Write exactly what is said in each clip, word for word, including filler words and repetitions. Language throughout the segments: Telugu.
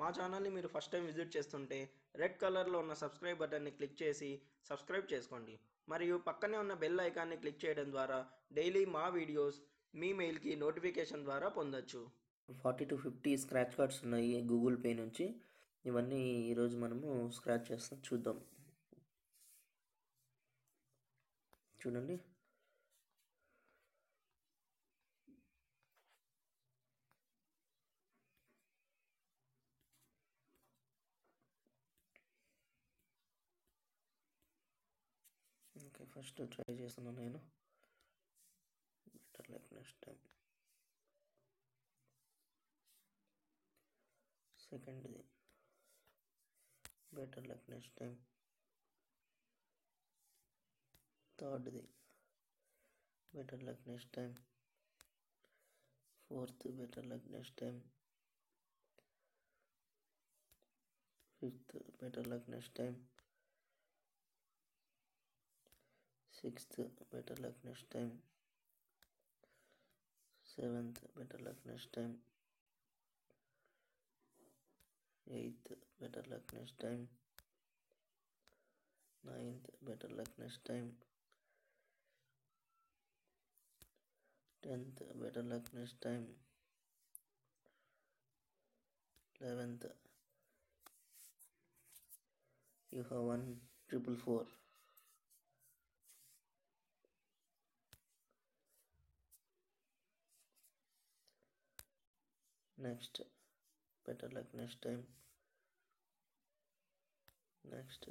మా ఛానల్ని మీరు ఫస్ట్ టైం విజిట్ చేస్తుంటే రెడ్ కలర్లో ఉన్న సబ్స్క్రైబ్ బటన్ని క్లిక్ చేసి సబ్స్క్రైబ్ చేసుకోండి. మరియు పక్కనే ఉన్న బెల్ ఐకాన్ని క్లిక్ చేయడం ద్వారా డైలీ మా వీడియోస్ మీ మెయిల్కి నోటిఫికేషన్ ద్వారా పొందొచ్చు. Forty to fifty scratch cards ఉన్నాయి గూగుల్ పే నుంచి. ఇవన్నీ ఈరోజు మనము స్క్రాచ్ చేస్తాం, చూద్దాం. చూడండి, ఓకే ఫస్ట్ ట్రై చేస్తున్నాను నేను. Better luck next time. సెకండ్ది బెటర్ లైక్ నెక్స్ట్ టైం. థర్డ్ది better luck next time. Fourth better luck next time. Fifth better luck next time. Sixth, better luck next time. Seventh, better luck next time. Eighth, better luck next time. Ninth, better luck next time. Tenth, better luck next time. Eleventh, you have won triple four. Next, better luck next time. Next,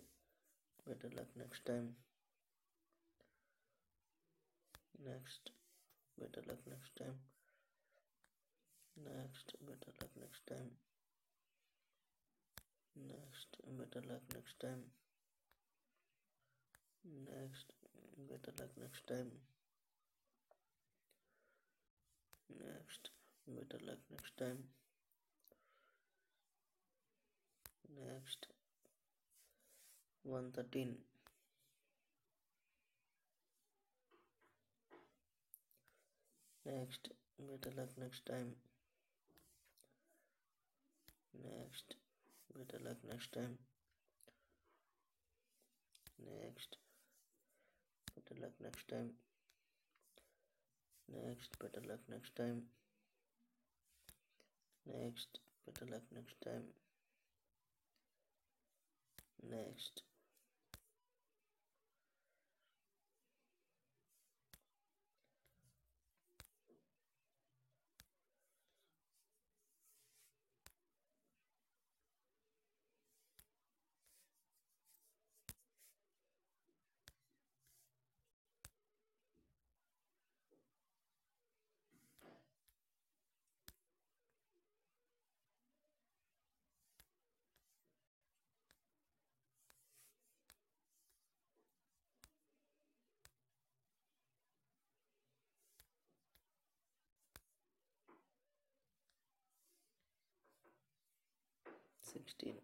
better luck next time. Next, better luck next time. Next, better luck next time. Next, better luck next time. Next, better luck next time. Next, better luck next time. Next, one thirteen. Next, better luck next time. Next, better luck next time. Next, better luck next time. Next, better luck next time. Next, better luck next time. Next, sixteen.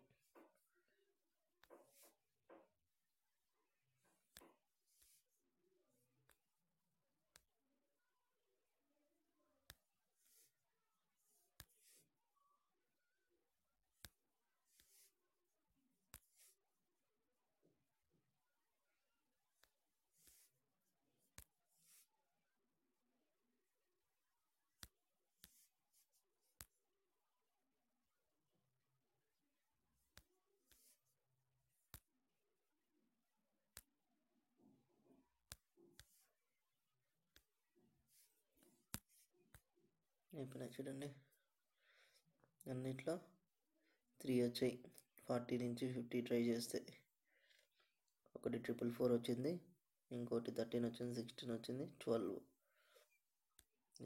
ఇప్పుడు చూడండి, అన్నిట్లో త్రీ వచ్చాయి. ఫార్టీ నుంచి ఫిఫ్టీ ట్రై చేస్తే ఒకటి ట్రిపుల్ ఫోర్ వచ్చింది, ఇంకోటి థర్టీన్ వచ్చింది, సిక్స్టీన్ వచ్చింది, ట్వెల్వ్.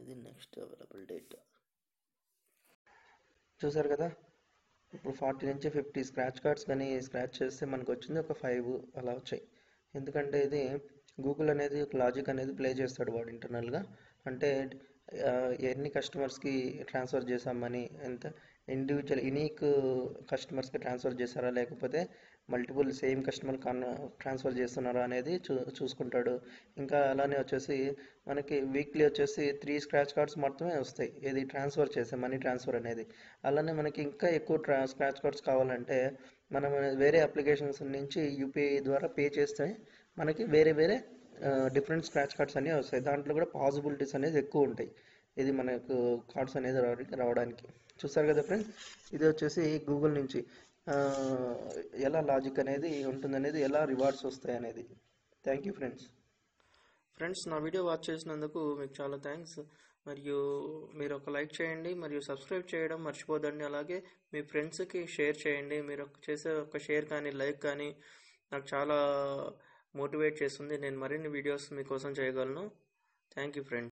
ఇది నెక్స్ట్ అవైలబుల్ డేట్. చూసారు కదా, ఇప్పుడు ఫార్టీ నుంచి ఫిఫ్టీ స్క్రాచ్ కార్డ్స్ కానీ స్క్రాచ్ చేస్తే మనకు వచ్చింది ఒక ఫైవ్ అలా వచ్చాయి. ఎందుకంటే ఇది గూగుల్ అనేది ఒక లాజిక్ అనేది ప్లే చేస్తాడు వాడు ఇంటర్నల్గా. అంటే ఎన్ని కస్టమర్స్కి ట్రాన్స్ఫర్ చేసామని, ఎంత ఇండివిజువల్ యునీక్ కస్టమర్స్కి ట్రాన్స్ఫర్ చేశారా, లేకపోతే multiple same customer transfer చేస్తున్నారు అనేది చూసుకుంటాడు ఇంకా అలానే వచ్చేసి మనకి వీక్లీ వచ్చేసి three స్క్రాచ్ కార్డ్స్ మాత్రమే వస్తాయి ఇది ట్రాన్స్ఫర్ చేసే మనీ ట్రాన్స్ఫర్ అనేది అలానే మనకి ఇంకా ఎక్కువ స్క్రాచ్ కార్డ్స్ కావాలంటే మనం వేరే అప్లికేషన్స్ నుంచి యూపీఐ ద్వారా పే చేస్తే మనకి వేరే వేరే డిఫరెంట్ స్క్రాచ్ కార్డ్స్ అన్నీ వస్తాయి దాంట్లో కూడా పాసిబిలిటీస్ అనేది ఎక్కువ ఉంటాయి ఇది మనకు కార్డ్స్ అనేది రావడానికి చూసారు కదా ఫ్రెండ్స్ ఇది వచ్చేసి గూగుల్ నుంచి ఎలా లాజిక్ అనేది ఉంటుందనేది ఎలా రివార్డ్స్ వస్తాయి అనేది థ్యాంక్ యూ ఫ్రెండ్స్ ఫ్రెండ్స్ నా వీడియో వాచ్ చేసినందుకు మీకు చాలా థ్యాంక్స్ మరియు మీరు ఒక లైక్ చేయండి మరియు సబ్స్క్రైబ్ చేయడం మర్చిపోదండి అలాగే మీ ఫ్రెండ్స్కి షేర్ చేయండి మీరు చేసే ఒక షేర్ కానీ లైక్ కానీ నాకు చాలా మోటివేట్ చేస్తుంది నేను మరిన్ని వీడియోస్ మీకోసం చేయగలను థ్యాంక్ యూ ఫ్రెండ్స్